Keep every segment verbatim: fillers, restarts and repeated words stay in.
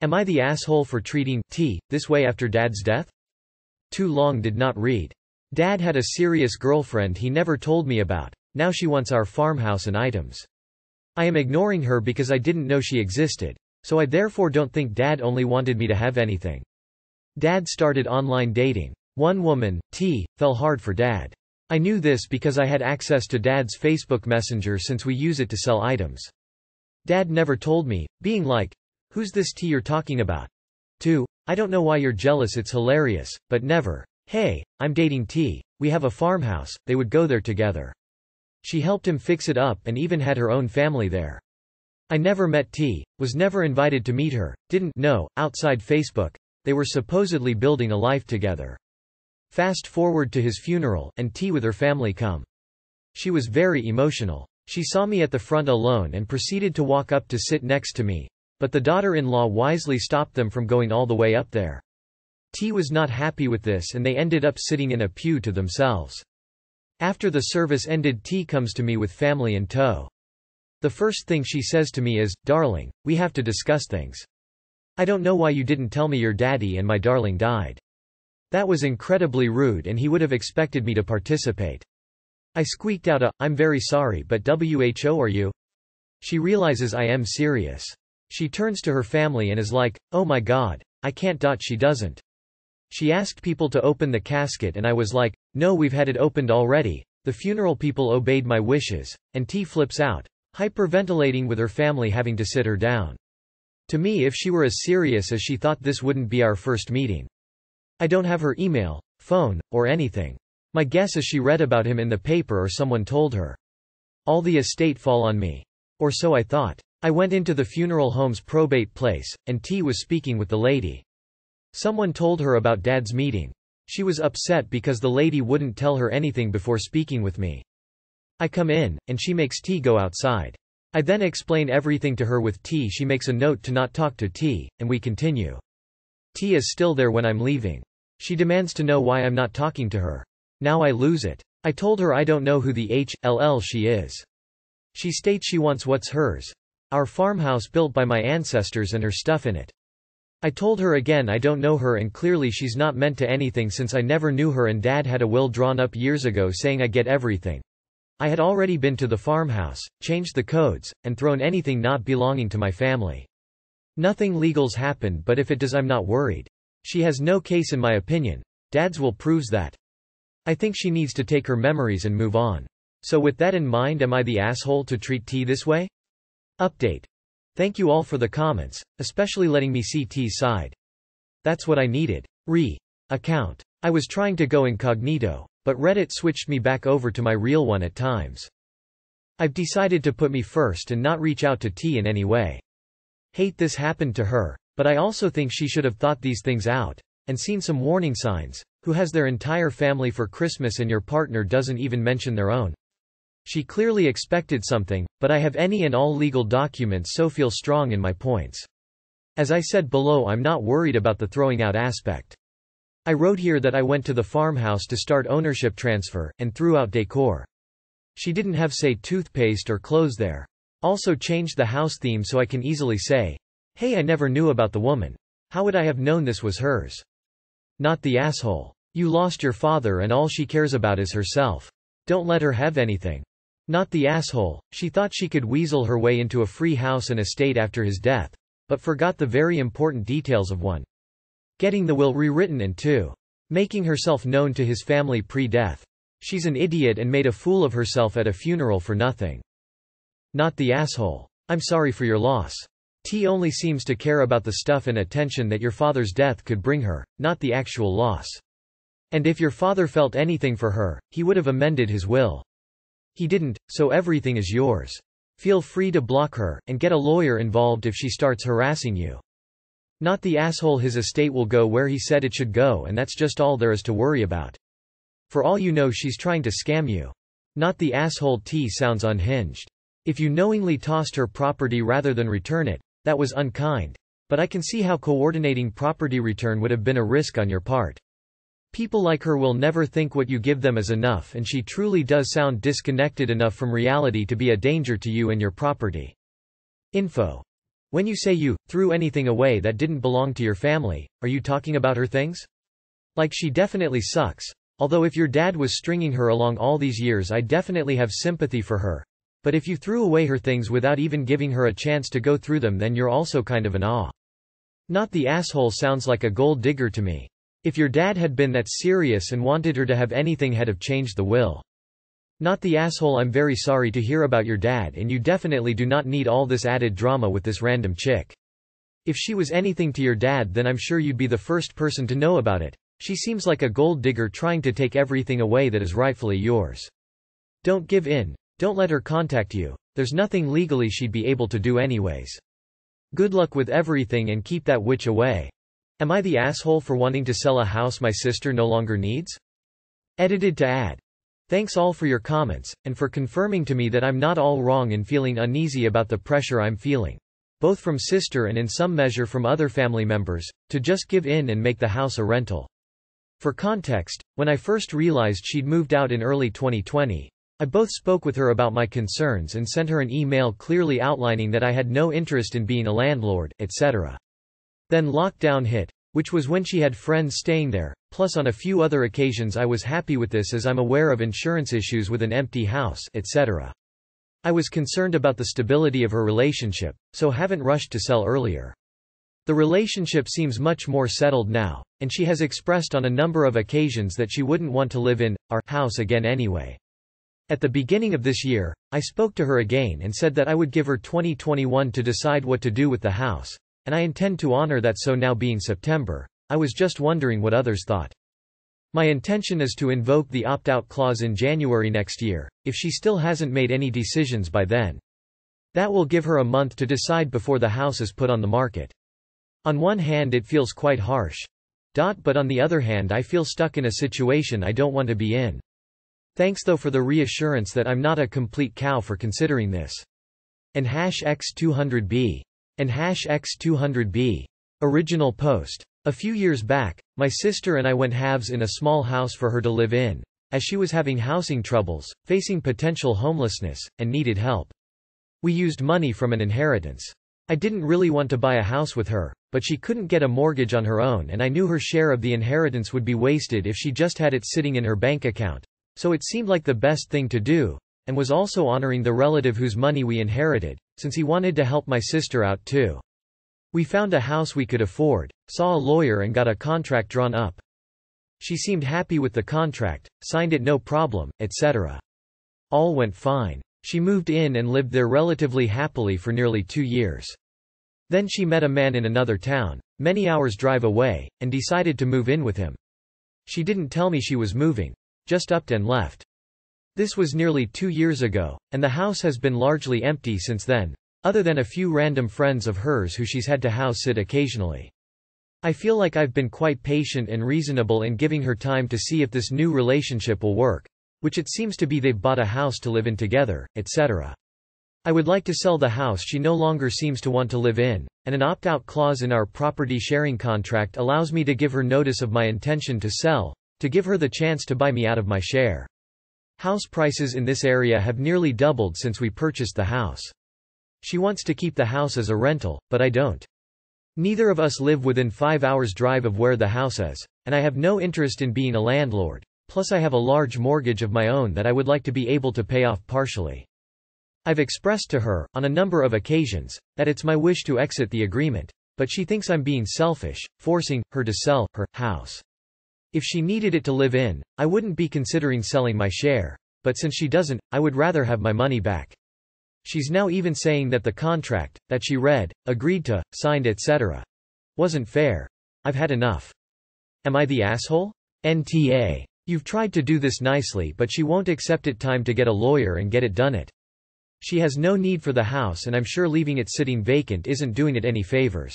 Am I the asshole for treating T this way after dad's death? Too long did not read. Dad had a serious girlfriend he never told me about. Now she wants our farmhouse and items. I am ignoring her because I didn't know she existed. So I therefore don't think dad only wanted me to have anything. Dad started online dating. One woman, T, fell hard for dad. I knew this because I had access to dad's Facebook Messenger since we use it to sell items. Dad never told me, being like, who's this T you're talking about? two. I don't know why you're jealous, it's hilarious, but never, hey, I'm dating T, we have a farmhouse, they would go there together. She helped him fix it up and even had her own family there. I never met T, was never invited to meet her, didn't know, outside Facebook, they were supposedly building a life together. Fast forward to his funeral, and T with her family come. She was very emotional. She saw me at the front alone and proceeded to walk up to sit next to me, but the daughter-in-law wisely stopped them from going all the way up there. T was not happy with this and they ended up sitting in a pew to themselves. After the service ended, T comes to me with family in tow. The first thing she says to me is, darling, we have to discuss things. I don't know why you didn't tell me your daddy and my darling died. That was incredibly rude and he would have expected me to participate. I squeaked out a, I'm very sorry but who are you? She realizes I am serious. She turns to her family and is like, oh my god, I can't. She doesn't. She asked people to open the casket and I was like, no, we've had it opened already. The funeral people obeyed my wishes, and T flips out, hyperventilating with her family having to sit her down. To me, if she were as serious as she thought, this wouldn't be our first meeting. I don't have her email, phone, or anything. My guess is she read about him in the paper or someone told her. All the estate fall on me. Or so I thought. I went into the funeral home's probate place, and T was speaking with the lady. Someone told her about dad's meeting. She was upset because the lady wouldn't tell her anything before speaking with me. I come in, and she makes T go outside. I then explain everything to her with T. She makes a note to not talk to T, and we continue. T is still there when I'm leaving. She demands to know why I'm not talking to her. Now I lose it. I told her I don't know who the hell she is. She states she wants what's hers. Our farmhouse built by my ancestors and her stuff in it. I told her again I don't know her and clearly she's not meant to anything since I never knew her and dad had a will drawn up years ago saying I get everything. I had already been to the farmhouse, changed the codes, and thrown anything not belonging to my family. Nothing legal's happened, but if it does I'm not worried. She has no case in my opinion. Dad's will proves that. I think she needs to take her memories and move on. So with that in mind, am I the asshole to treat T this way? Update. Thank you all for the comments, especially letting me see T's side. That's what I needed. Re. Account. I was trying to go incognito, but Reddit switched me back over to my real one at times. I've decided to put me first and not reach out to T in any way. Hate this happened to her, but I also think she should have thought these things out, and seen some warning signs. Who has their entire family for Christmas and your partner doesn't even mention their own? She clearly expected something, but I have any and all legal documents so feel strong in my points. As I said below, I'm not worried about the throwing out aspect. I wrote here that I went to the farmhouse to start ownership transfer, and threw out decor. She didn't have say toothpaste or clothes there. Also changed the house theme so I can easily say, hey, I never knew about the woman. How would I have known this was hers? Not the asshole. You lost your father and all she cares about is herself. Don't let her have anything. Not the asshole. She thought she could weasel her way into a free house and estate after his death, but forgot the very important details of one. Getting the will rewritten and two. Making herself known to his family pre-death. She's an idiot and made a fool of herself at a funeral for nothing. Not the asshole. I'm sorry for your loss. T only seems to care about the stuff and attention that your father's death could bring her, not the actual loss. And if your father felt anything for her, he would have amended his will. He didn't, so everything is yours. Feel free to block her, and get a lawyer involved if she starts harassing you. Not the asshole. His estate will go where he said it should go, and that's just all there is to worry about. For all you know, she's trying to scam you. Not the asshole. T sounds unhinged. If you knowingly tossed her property rather than return it, that was unkind. But I can see how coordinating property return would have been a risk on your part. People like her will never think what you give them is enough, and she truly does sound disconnected enough from reality to be a danger to you and your property. Info. When you say you threw anything away that didn't belong to your family, are you talking about her things? Like, she definitely sucks. Although if your dad was stringing her along all these years, I definitely have sympathy for her. But if you threw away her things without even giving her a chance to go through them, then you're also kind of an aw. Not the asshole sounds like a gold digger to me. If your dad had been that serious and wanted her to have anything, had have changed the will. Not the asshole. I'm very sorry to hear about your dad, and you definitely do not need all this added drama with this random chick. If she was anything to your dad, then I'm sure you'd be the first person to know about it. She seems like a gold digger trying to take everything away that is rightfully yours. Don't give in. Don't let her contact you. There's nothing legally she'd be able to do anyways. Good luck with everything and keep that witch away. Am I the asshole for wanting to sell a house my sister no longer needs? Edited to add. Thanks all for your comments, and for confirming to me that I'm not all wrong in feeling uneasy about the pressure I'm feeling, both from sister and in some measure from other family members, to just give in and make the house a rental. For context, when I first realized she'd moved out in early twenty twenty, I both spoke with her about my concerns and sent her an email clearly outlining that I had no interest in being a landlord, et cetera. Then lockdown hit, which was when she had friends staying there, plus on a few other occasions I was happy with this as I'm aware of insurance issues with an empty house, et cetera. I was concerned about the stability of her relationship, so haven't rushed to sell earlier. The relationship seems much more settled now, and she has expressed on a number of occasions that she wouldn't want to live in our house again anyway. At the beginning of this year, I spoke to her again and said that I would give her twenty twenty-one to decide what to do with the house, and I intend to honor that, so now being September, I was just wondering what others thought. My intention is to invoke the opt-out clause in January next year, if she still hasn't made any decisions by then. That will give her a month to decide before the house is put on the market. On one hand it feels quite harsh. Dot, but on the other hand I feel stuck in a situation I don't want to be in. Thanks though for the reassurance that I'm not a complete cow for considering this. And hash x two hundred b. And hash x two hundred b. Original post. A few years back, my sister and I went halves in a small house for her to live in, as she was having housing troubles, facing potential homelessness, and needed help. We used money from an inheritance. I didn't really want to buy a house with her, but she couldn't get a mortgage on her own, and I knew her share of the inheritance would be wasted if she just had it sitting in her bank account, so it seemed like the best thing to do, and was also honoring the relative whose money we inherited, since he wanted to help my sister out too. We found a house we could afford, saw a lawyer and got a contract drawn up. She seemed happy with the contract, signed it no problem, et cetera. All went fine. She moved in and lived there relatively happily for nearly two years. Then she met a man in another town, many hours drive away, and decided to move in with him. She didn't tell me she was moving, just upped and left. This was nearly two years ago, and the house has been largely empty since then, other than a few random friends of hers who she's had to house sit occasionally. I feel like I've been quite patient and reasonable in giving her time to see if this new relationship will work, which it seems to be. They've bought a house to live in together, et cetera. I would like to sell the house she no longer seems to want to live in, and an opt-out clause in our property sharing contract allows me to give her notice of my intention to sell, to give her the chance to buy me out of my share. House prices in this area have nearly doubled since we purchased the house. She wants to keep the house as a rental, but I don't. Neither of us live within five hours drive of where the house is, and I have no interest in being a landlord. Plus I have a large mortgage of my own that I would like to be able to pay off partially. I've expressed to her, on a number of occasions, that it's my wish to exit the agreement, but she thinks I'm being selfish, forcing her to sell her house. If she needed it to live in, I wouldn't be considering selling my share, but since she doesn't, I would rather have my money back. She's now even saying that the contract, that she read, agreed to, signed et cetera, wasn't fair. I've had enough. Am I the asshole? N T A. You've tried to do this nicely, but she won't accept it. Time to get a lawyer and get it done it. She has no need for the house, and I'm sure leaving it sitting vacant isn't doing it any favors.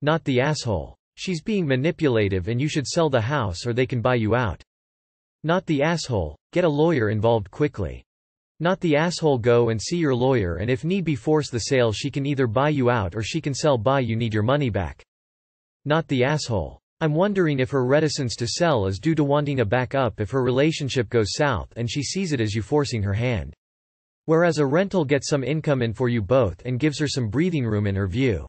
Not the asshole. She's being manipulative, and you should sell the house or they can buy you out. Not the asshole. Get a lawyer involved quickly. Not the asshole. Go and see your lawyer, and if need be force the sale. She can either buy you out or she can sell by you. Need your money back. Not the asshole. I'm wondering if her reticence to sell is due to wanting a backup if her relationship goes south and she sees it as you forcing her hand. Whereas a rental gets some income in for you both and gives her some breathing room in her view.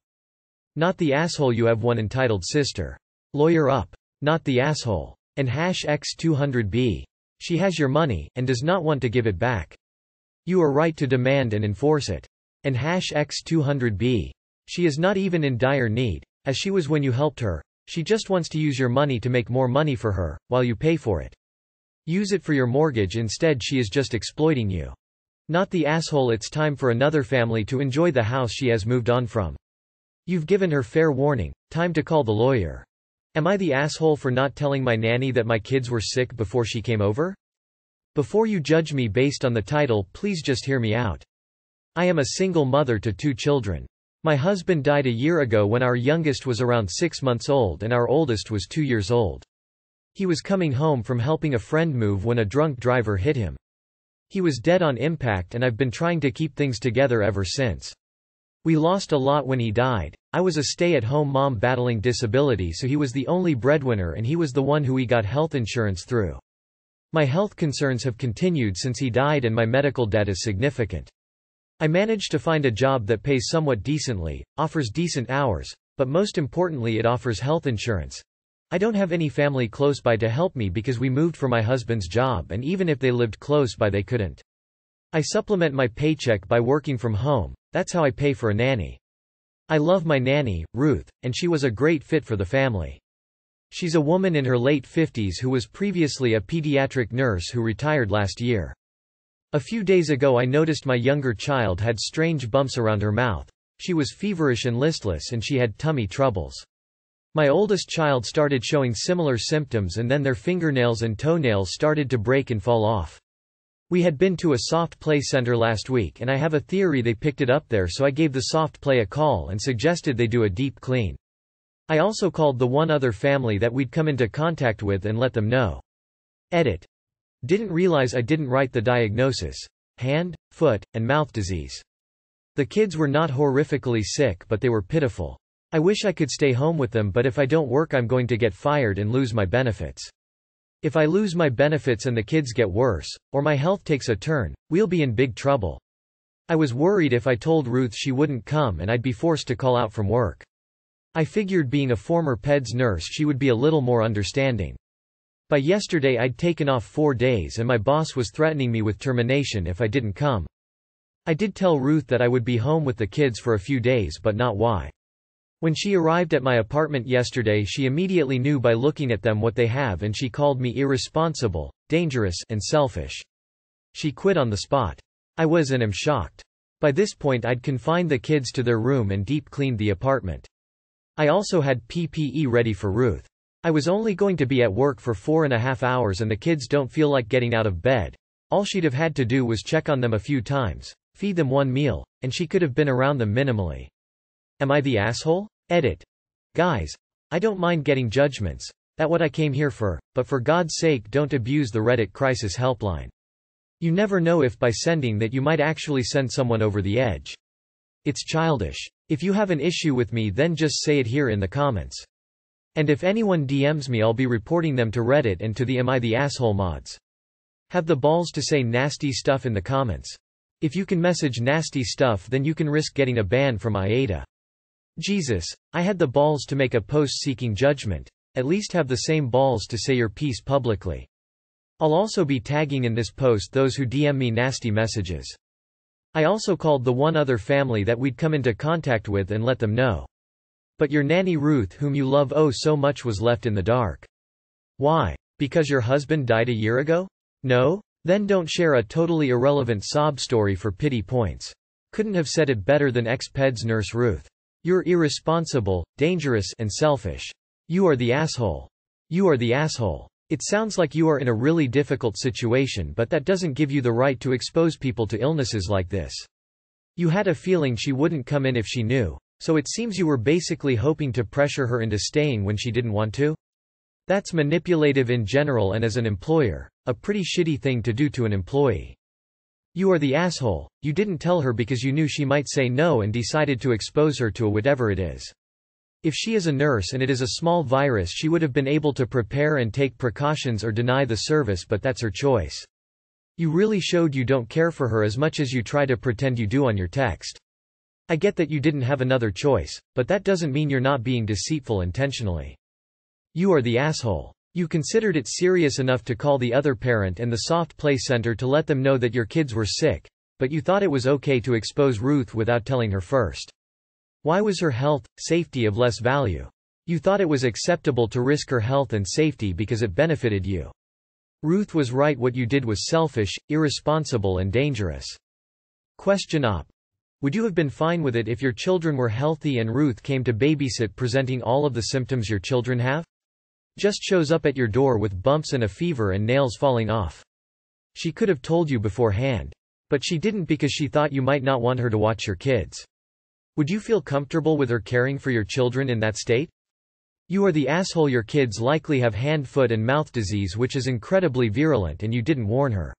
Not the asshole you have one entitled sister. Lawyer up. Not the asshole. And hash x two hundred b. She has your money, and does not want to give it back. You are right to demand and enforce it. And hash x two hundred b. She is not even in dire need, as she was when you helped her. She just wants to use your money to make more money for her, while you pay for it. Use it for your mortgage instead. She is just exploiting you. Not the asshole. It's time for another family to enjoy the house she has moved on from. You've given her fair warning, time to call the lawyer. Am I the asshole for not telling my nanny that my kids were sick before she came over? Before you judge me based on the title, please just hear me out. I am a single mother to two children. My husband died a year ago when our youngest was around six months old and our oldest was two years old. He was coming home from helping a friend move when a drunk driver hit him. He was dead on impact, and I've been trying to keep things together ever since. We lost a lot when he died. I was a stay-at-home mom battling disability, so he was the only breadwinner and he was the one who we got health insurance through. My health concerns have continued since he died and my medical debt is significant. I managed to find a job that pays somewhat decently, offers decent hours, but most importantly it offers health insurance. I don't have any family close by to help me because we moved for my husband's job, and even if they lived close by they couldn't. I supplement my paycheck by working from home. That's how I pay for a nanny. I love my nanny, Ruth, and she was a great fit for the family. She's a woman in her late fifties who was previously a pediatric nurse who retired last year. A few days ago I noticed my younger child had strange bumps around her mouth. She was feverish and listless, and she had tummy troubles. My oldest child started showing similar symptoms, and then their fingernails and toenails started to break and fall off. We had been to a soft play center last week, and I have a theory they picked it up there, so I gave the soft play a call and suggested they do a deep clean. I also called the one other family that we'd come into contact with and let them know. Edit. Didn't realize I didn't write the diagnosis. Hand, foot, and mouth disease. The kids were not horrifically sick, but they were pitiful. I wish I could stay home with them, but if I don't work I'm going to get fired and lose my benefits. If I lose my benefits and the kids get worse, or my health takes a turn, we'll be in big trouble. I was worried if I told Ruth she wouldn't come and I'd be forced to call out from work. I figured being a former P E D S nurse she would be a little more understanding. By yesterday I'd taken off four days and my boss was threatening me with termination if I didn't come. I did tell Ruth that I would be home with the kids for a few days, but not why. When she arrived at my apartment yesterday she immediately knew by looking at them what they have, and she called me irresponsible, dangerous, and selfish. She quit on the spot. I was and am shocked. By this point I'd confined the kids to their room and deep cleaned the apartment. I also had P P E ready for Ruth. I was only going to be at work for four and a half hours and the kids don't feel like getting out of bed. All she'd have had to do was check on them a few times, feed them one meal, and she could have been around them minimally. Am I the asshole? Edit. Guys, I don't mind getting judgments, that's what I came here for, but for God's sake don't abuse the Reddit crisis helpline. You never know if by sending that you might actually send someone over the edge. It's childish. If you have an issue with me then just say it here in the comments. And if anyone D Ms me I'll be reporting them to Reddit and to the Am I the Asshole mods. Have the balls to say nasty stuff in the comments. If you can message nasty stuff then you can risk getting a ban from A I T A. Jesus, I had the balls to make a post seeking judgment. At least have the same balls to say your piece publicly. I'll also be tagging in this post those who D M me nasty messages. I also called the one other family that we'd come into contact with and let them know. But your nanny Ruth, whom you love oh so much, was left in the dark. Why? Because your husband died a year ago? No? Then don't share a totally irrelevant sob story for pity points. Couldn't have said it better than ex-P E D S nurse Ruth. You're irresponsible, dangerous, and selfish. You are the asshole. You are the asshole. It sounds like you are in a really difficult situation, but that doesn't give you the right to expose people to illnesses like this. You had a feeling she wouldn't come in if she knew, so it seems you were basically hoping to pressure her into staying when she didn't want to? That's manipulative in general, and as an employer, a pretty shitty thing to do to an employee. You are the asshole. You didn't tell her because you knew she might say no and decided to expose her to whatever it is. If she is a nurse and it is a small virus, she would have been able to prepare and take precautions or deny the service, but that's her choice. You really showed you don't care for her as much as you try to pretend you do on your text. I get that you didn't have another choice, but that doesn't mean you're not being deceitful intentionally. You are the asshole. You considered it serious enough to call the other parent and the soft play center to let them know that your kids were sick, but you thought it was okay to expose Ruth without telling her first. Why was her health, safety of less value? You thought it was acceptable to risk her health and safety because it benefited you. Ruth was right. What you did was selfish, irresponsible and dangerous. Question op. Would you have been fine with it if your children were healthy and Ruth came to babysit presenting all of the symptoms your children have? Just shows up at your door with bumps and a fever and nails falling off. She could have told you beforehand. But she didn't because she thought you might not want her to watch your kids. Would you feel comfortable with her caring for your children in that state? You are the asshole. Your kids likely have hand, foot and mouth disease, which is incredibly virulent, and you didn't warn her.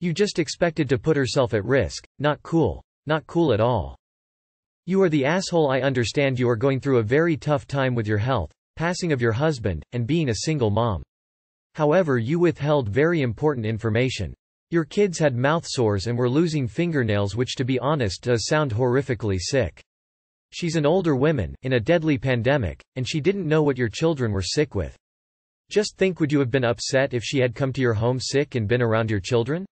You just expected to put herself at risk. Not cool. Not cool at all. You are the asshole. I understand you are going through a very tough time with your health, passing of your husband, and being a single mom. However, you withheld very important information. Your kids had mouth sores and were losing fingernails, which to be honest does sound horrifically sick. She's an older woman, in a deadly pandemic, and she didn't know what your children were sick with. Just think, would you have been upset if she had come to your home sick and been around your children?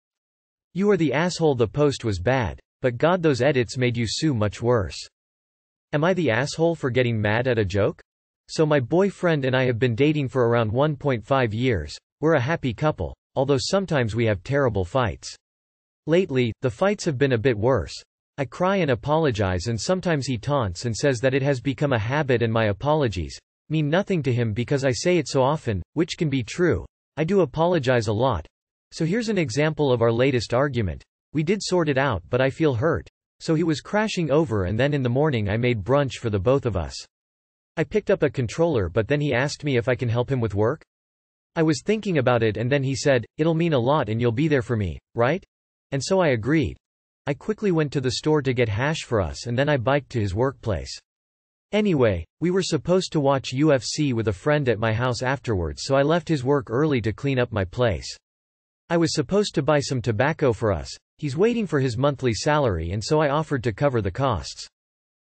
You are the asshole. The post was bad, but God, those edits made you so much worse. Am I the asshole for getting mad at a joke? So my boyfriend and I have been dating for around one point five years, we're a happy couple, although sometimes we have terrible fights. Lately, the fights have been a bit worse. I cry and apologize, and sometimes he taunts and says that it has become a habit and my apologies mean nothing to him because I say it so often, which can be true. I do apologize a lot. So here's an example of our latest argument. We did sort it out, but I feel hurt. So he was crashing over, and then in the morning I made brunch for the both of us. I picked up a controller, but then he asked me if I can help him with work. I was thinking about it, and then he said, "It'll mean a lot and you'll be there for me, right?" And so I agreed. I quickly went to the store to get hash for us, and then I biked to his workplace. Anyway, we were supposed to watch U F C with a friend at my house afterwards, so I left his work early to clean up my place. I was supposed to buy some tobacco for us. He's waiting for his monthly salary, and so I offered to cover the costs.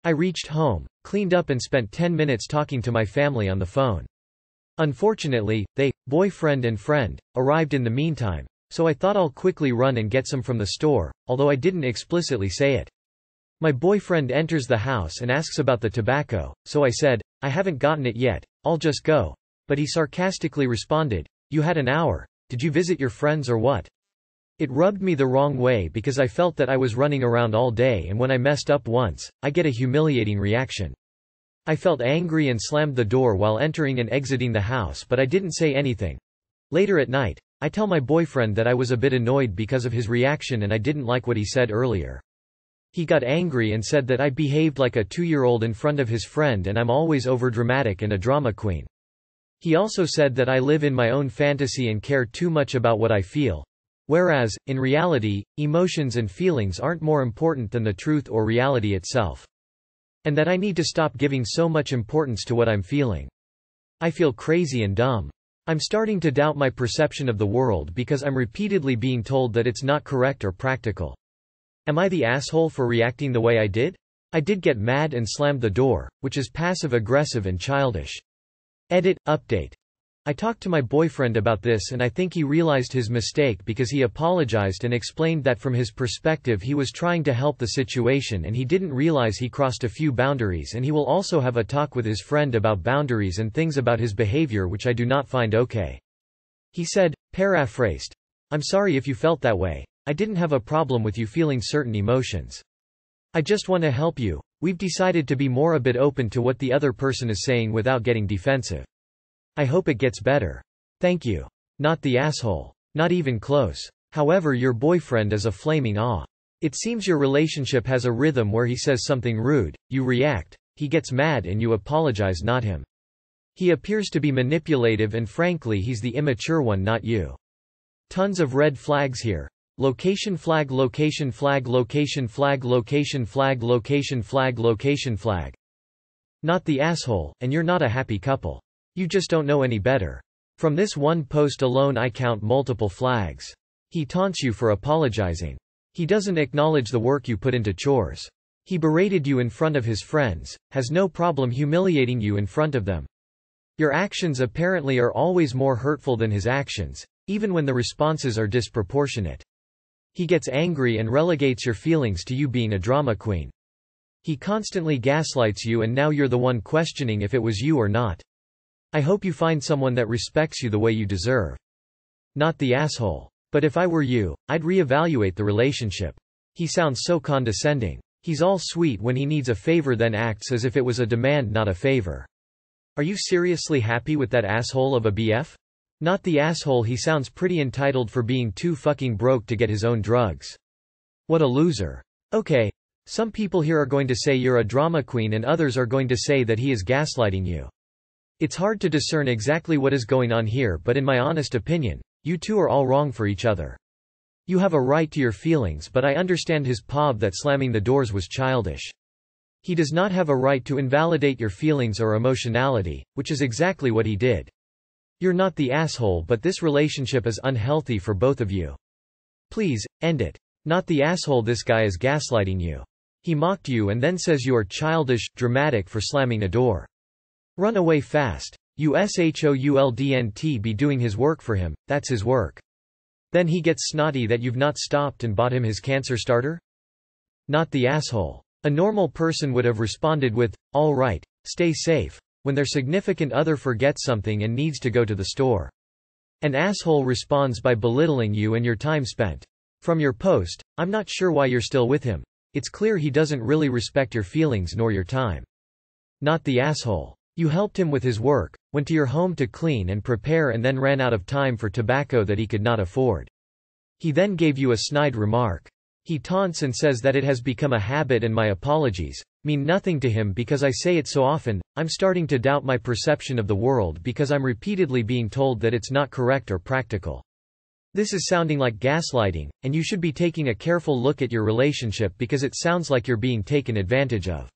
I reached home, cleaned up and spent ten minutes talking to my family on the phone. Unfortunately, they, boyfriend and friend, arrived in the meantime. So I thought I'll quickly run and get some from the store, although I didn't explicitly say it. My boyfriend enters the house and asks about the tobacco, so I said, "I haven't gotten it yet, I'll just go." But he sarcastically responded, "You had an hour, did you visit your friends or what?" It rubbed me the wrong way because I felt that I was running around all day, and when I messed up once, I get a humiliating reaction. I felt angry and slammed the door while entering and exiting the house, but I didn't say anything. Later at night, I tell my boyfriend that I was a bit annoyed because of his reaction and I didn't like what he said earlier. He got angry and said that I behaved like a two-year-old in front of his friend and I'm always overdramatic and a drama queen. He also said that I live in my own fantasy and care too much about what I feel, whereas, in reality, emotions and feelings aren't more important than the truth or reality itself. And that I need to stop giving so much importance to what I'm feeling. I feel crazy and dumb. I'm starting to doubt my perception of the world because I'm repeatedly being told that it's not correct or practical. Am I the asshole for reacting the way I did? I did get mad and slammed the door, which is passive-aggressive and childish. Edit. Update. I talked to my boyfriend about this and I think he realized his mistake because he apologized and explained that from his perspective he was trying to help the situation and he didn't realize he crossed a few boundaries, and he will also have a talk with his friend about boundaries and things about his behavior which I do not find okay. He said, paraphrased, "I'm sorry if you felt that way. I didn't have a problem with you feeling certain emotions. I just want to help you. We've decided to be more a bit open to what the other person is saying without getting defensive. I hope it gets better. Thank you." Not the asshole. Not even close. However, your boyfriend is a flaming awe. It seems your relationship has a rhythm where he says something rude, you react, he gets mad and you apologize, not him. He appears to be manipulative and frankly he's the immature one, not you. Tons of red flags here. Location flag, location flag, location flag, location flag, location flag, location flag. Not the asshole, and you're not a happy couple. You just don't know any better. From this one post alone I count multiple flags. He taunts you for apologizing. He doesn't acknowledge the work you put into chores. He berated you in front of his friends, has no problem humiliating you in front of them. Your actions apparently are always more hurtful than his actions, even when the responses are disproportionate. He gets angry and relegates your feelings to you being a drama queen. He constantly gaslights you, and now you're the one questioning if it was you or not. I hope you find someone that respects you the way you deserve. Not the asshole. But if I were you, I'd reevaluate the relationship. He sounds so condescending. He's all sweet when he needs a favor, then acts as if it was a demand, not a favor. Are you seriously happy with that asshole of a B F? Not the asshole. He sounds pretty entitled for being too fucking broke to get his own drugs. What a loser. Okay. Some people here are going to say you're a drama queen, and others are going to say that he is gaslighting you. It's hard to discern exactly what is going on here, but in my honest opinion, you two are all wrong for each other. You have a right to your feelings, but I understand his pov that slamming the doors was childish. He does not have a right to invalidate your feelings or emotionality, which is exactly what he did. You're not the asshole, but this relationship is unhealthy for both of you. Please, end it. Not the asshole. This guy is gaslighting you. He mocked you and then says you are childish, dramatic for slamming a door. Run away fast. You shouldn't be doing his work for him, that's his work. Then he gets snotty that you've not stopped and bought him his cancer starter? Not the asshole. A normal person would have responded with, all right, stay safe, when their significant other forgets something and needs to go to the store. An asshole responds by belittling you and your time spent. From your post, I'm not sure why you're still with him. It's clear he doesn't really respect your feelings nor your time. Not the asshole. You helped him with his work, went to your home to clean and prepare, and then ran out of time for tobacco that he could not afford. He then gave you a snide remark. He taunts and says that it has become a habit and my apologies mean nothing to him because I say it so often. I'm starting to doubt my perception of the world because I'm repeatedly being told that it's not correct or practical. This is sounding like gaslighting, and you should be taking a careful look at your relationship because it sounds like you're being taken advantage of.